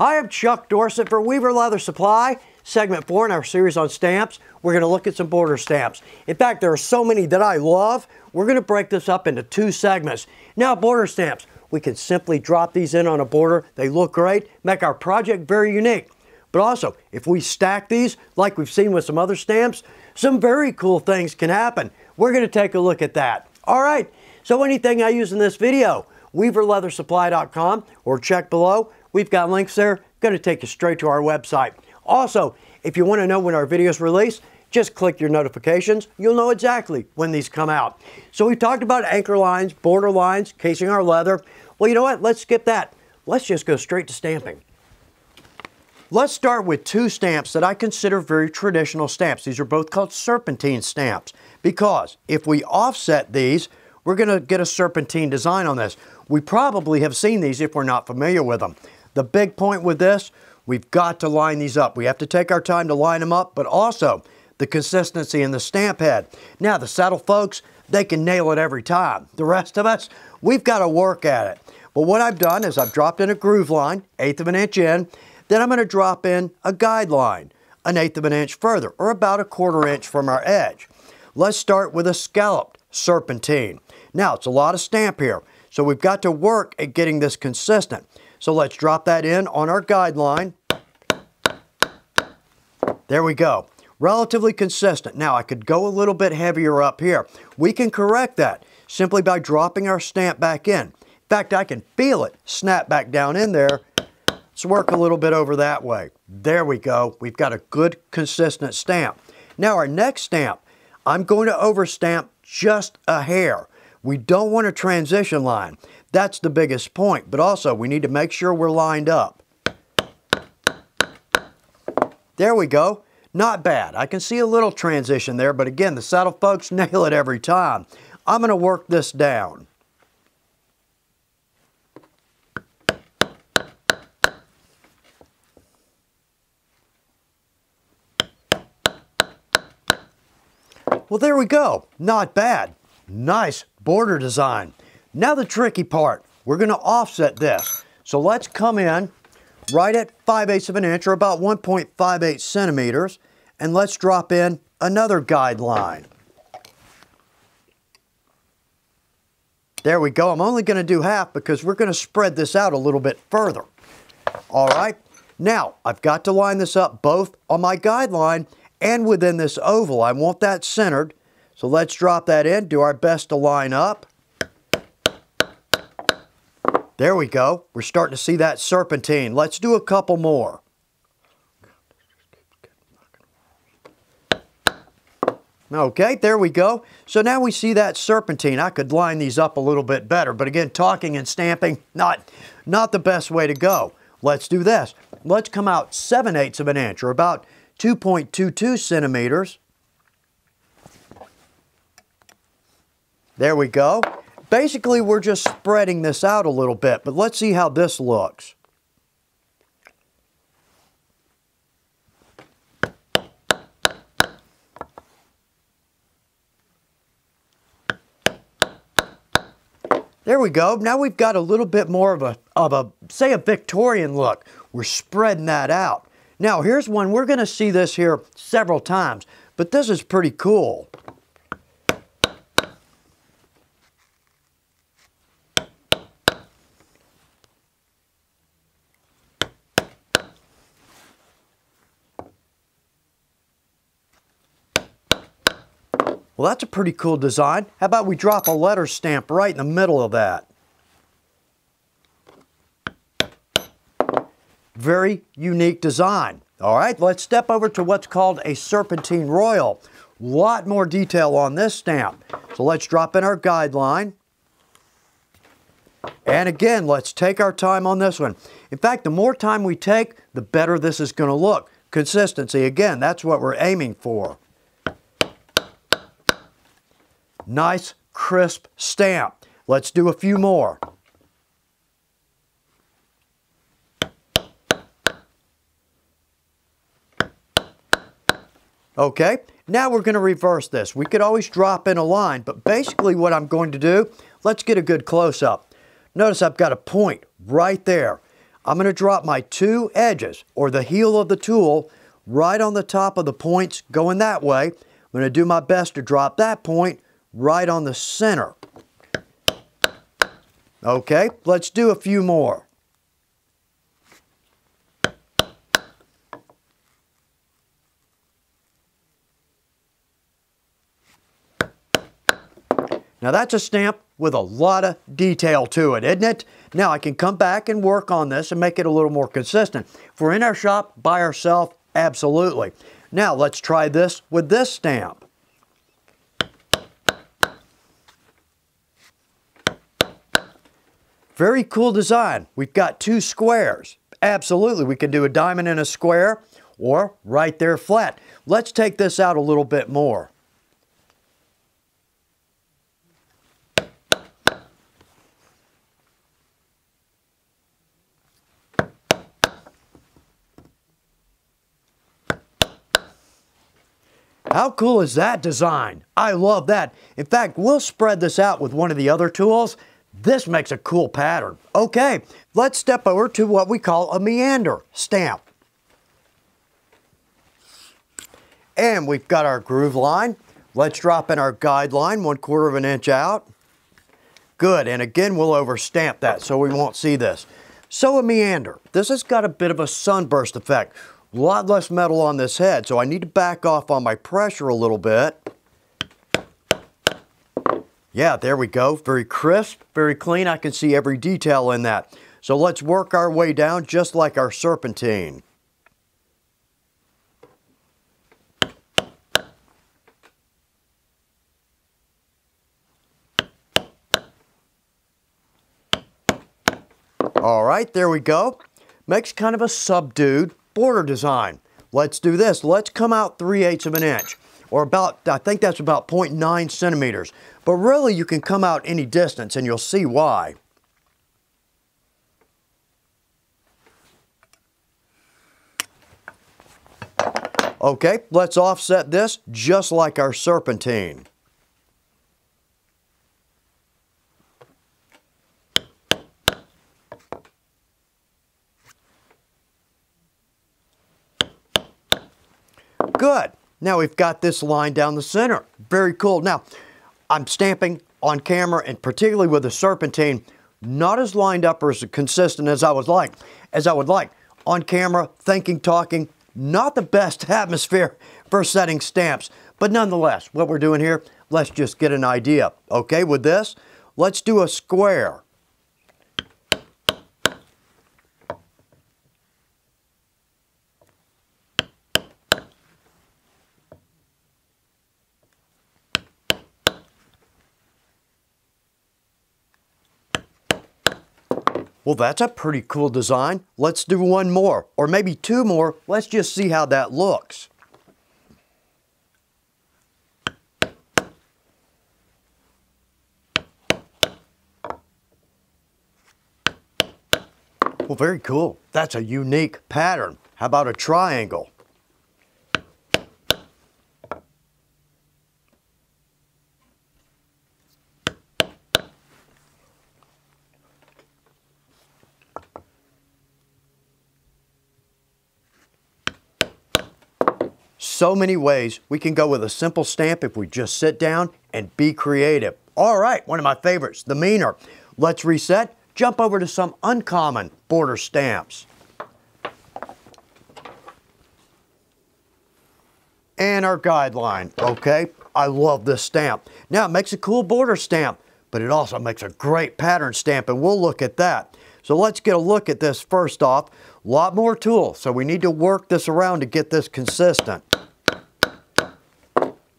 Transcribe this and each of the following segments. Hi, I'm Chuck Dorsett for Weaver Leather Supply, segment 4 in our series on stamps. We're going to look at some border stamps. In fact, there are so many that I love, we're going to break this up into 2 segments. Now, border stamps. We can simply drop these in on a border. They look great, make our project very unique. But also, if we stack these, like we've seen with some other stamps, some very cool things can happen. We're going to take a look at that. All right, so anything I use in this video, weaverleathersupply.com or check below. We've got links there, going to take you straight to our website. Also, if you want to know when our videos release, just click your notifications. You'll know exactly when these come out. So we talked about anchor lines, border lines, casing our leather. Well, you know what? Let's skip that. Let's just go straight to stamping. Let's start with 2 stamps that I consider very traditional stamps. These are both called serpentine stamps because if we offset these, we're going to get a serpentine design on this. We probably have seen these if we're not familiar with them. The big point with this, we've got to line these up. We have to take our time to line them up, but also the consistency in the stamp head. Now the saddle folks, they can nail it every time. The rest of us, we've got to work at it. But what I've done is I've dropped in a groove line, 1/8 of an inch in, then I'm going to drop in a guide line, 1/8 of an inch further, or about 1/4 inch from our edge. Let's start with a scalloped serpentine. Now it's a lot of stamp here, so we've got to work at getting this consistent. So let's drop that in on our guideline. There we go. Relatively consistent. Now I could go a little bit heavier up here. We can correct that simply by dropping our stamp back in. In fact, I can feel it snap back down in there. Let's work a little bit over that way. There we go. We've got a good consistent stamp. Now our next stamp, I'm going to overstamp just a hair. We don't want a transition line. That's the biggest point, but also we need to make sure we're lined up. There we go. Not bad. I can see a little transition there, but again, the saddle folks nail it every time. I'm going to work this down. Well, there we go. Not bad. Nice border design. Now the tricky part, we're going to offset this. So let's come in right at 5/8 of an inch or about 1.58 centimeters and let's drop in another guideline. There we go. I'm only going to do half because we're going to spread this out a little bit further. All right. Now I've got to line this up both on my guideline and within this oval. I want that centered. So let's drop that in, do our best to line up. There we go. We're starting to see that serpentine. Let's do a couple more. Okay, there we go. So now we see that serpentine. I could line these up a little bit better, but again, talking and stamping, not the best way to go. Let's do this. Let's come out 7/8 of an inch or about 2.22 centimeters. There we go. Basically, we're just spreading this out a little bit, but let's see how this looks. There we go. Now we've got a little bit more of a say, a Victorian look. We're spreading that out. Now, here's one. We're going to see this here several times, but this is pretty cool. Well, that's a pretty cool design. How about we drop a letter stamp right in the middle of that? Very unique design. All right, let's step over to what's called a serpentine royal. A lot more detail on this stamp. So let's drop in our guideline. And again, let's take our time on this one. In fact, the more time we take, the better this is going to look. Consistency, again, that's what we're aiming for. Nice, crisp stamp. Let's do a few more. Okay, now we're going to reverse this. We could always drop in a line, but basically what I'm going to do, let's get a good close-up. Notice I've got a point right there. I'm going to drop my two edges, or the heel of the tool, right on the top of the points going that way. I'm going to do my best to drop that point right on the center. Okay, let's do a few more. Now that's a stamp with a lot of detail to it, isn't it? Now I can come back and work on this and make it a little more consistent. If we're in our shop by ourselves, absolutely. Now let's try this with this stamp. Very cool design. We've got two squares. Absolutely, we can do a diamond and a square, or right there flat. Let's take this out a little bit more. How cool is that design? I love that. In fact, we'll spread this out with one of the other tools. This makes a cool pattern. Okay, let's step over to what we call a meander stamp. And we've got our groove line. Let's drop in our guide line 1/4 of an inch out. Good, and again, we'll overstamp that so we won't see this. So a meander. This has got a bit of a sunburst effect. A lot less metal on this head, so I need to back off on my pressure a little bit. Yeah, there we go. Very crisp, very clean. I can see every detail in that. So let's work our way down just like our serpentine. All right, there we go. Makes kind of a subdued border design. Let's do this. Let's come out 3/8 of an inch, or about, I think that's about 0.9 centimeters. But really you can come out any distance and you'll see why. Okay, let's offset this just like our serpentine. Good. Now we've got this line down the center. Very cool. Now, I'm stamping on camera, and particularly with the serpentine, not as lined up or as consistent as I would like. On camera, thinking, talking, not the best atmosphere for setting stamps. But nonetheless, what we're doing here, let's just get an idea. Okay, with this, let's do a square. Well, that's a pretty cool design. Let's do one more, or maybe two more. Let's just see how that looks. Well, very cool. That's a unique pattern. How about a triangle? So many ways we can go with a simple stamp if we just sit down and be creative. All right, one of my favorites, the meaner. Let's reset, jump over to some uncommon border stamps. And our guideline, okay? I love this stamp. Now, it makes a cool border stamp, but it also makes a great pattern stamp, and we'll look at that. So let's get a look at this first off. A lot more tools, so we need to work this around to get this consistent.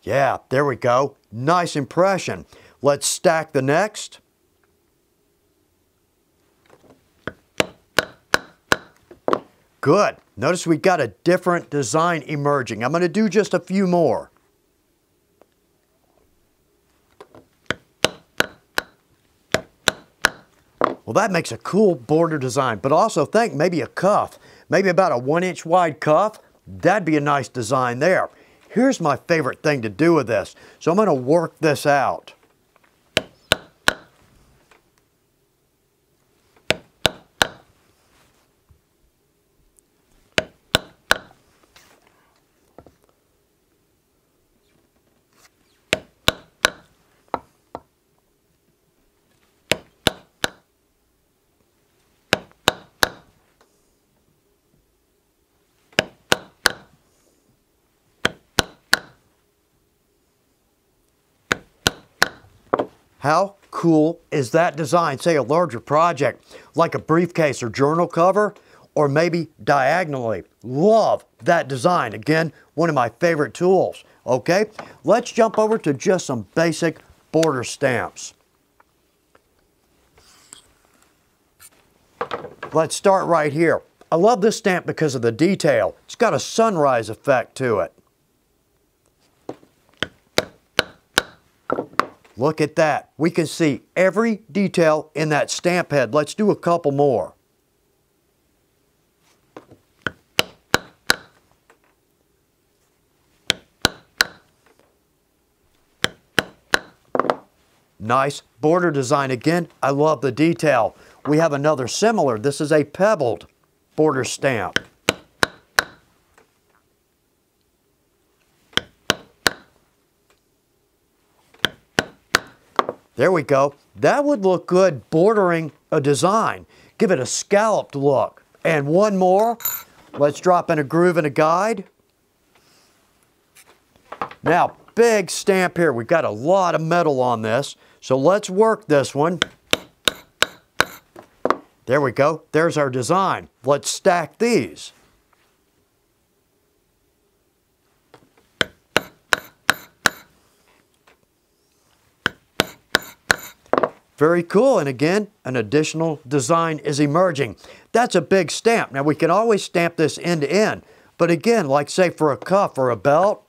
Yeah, there we go. Nice impression. Let's stack the next. Good. Notice we got a different design emerging. I'm going to do just a few more. Well, that makes a cool border design, but also think maybe a cuff, maybe about a 1-inch wide cuff. That'd be a nice design there. Here's my favorite thing to do with this. So I'm going to work this out. How cool is that design? Say a larger project like a briefcase or journal cover, or maybe diagonally. Love that design. Again, one of my favorite tools. Okay, let's jump over to just some basic border stamps. Let's start right here. I love this stamp because of the detail. It's got a sunrise effect to it. Look at that. We can see every detail in that stamp head. Let's do a couple more. Nice border design. Again, I love the detail. We have another similar. This is a pebbled border stamp. There we go. That would look good bordering a design. Give it a scalloped look. And one more. Let's drop in a groove and a guide. Now, big stamp here. We've got a lot of metal on this. So let's work this one. There we go. There's our design. Let's stack these. Very cool. And again, an additional design is emerging. That's a big stamp. Now we can always stamp this end to end. But again, like say for a cuff or a belt,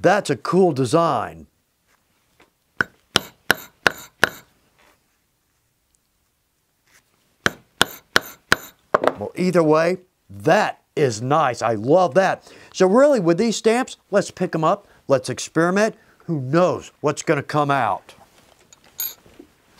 that's a cool design. Well, either way, that is nice. I love that. So really, with these stamps, let's pick them up. Let's experiment. Who knows what's going to come out?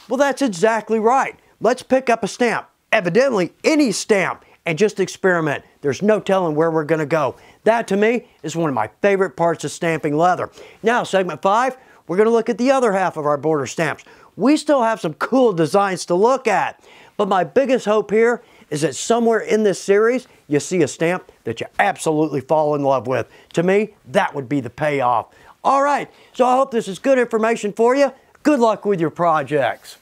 Well, that's exactly right. Let's pick up a stamp, evidently any stamp, and just experiment. There's no telling where we're going to go. That, to me, is one of my favorite parts of stamping leather. Now, segment 5, we're going to look at the other half of our border stamps. We still have some cool designs to look at, but my biggest hope here is that somewhere in this series, you see a stamp that you absolutely fall in love with. To me, that would be the payoff. All right, so I hope this is good information for you. Good luck with your projects.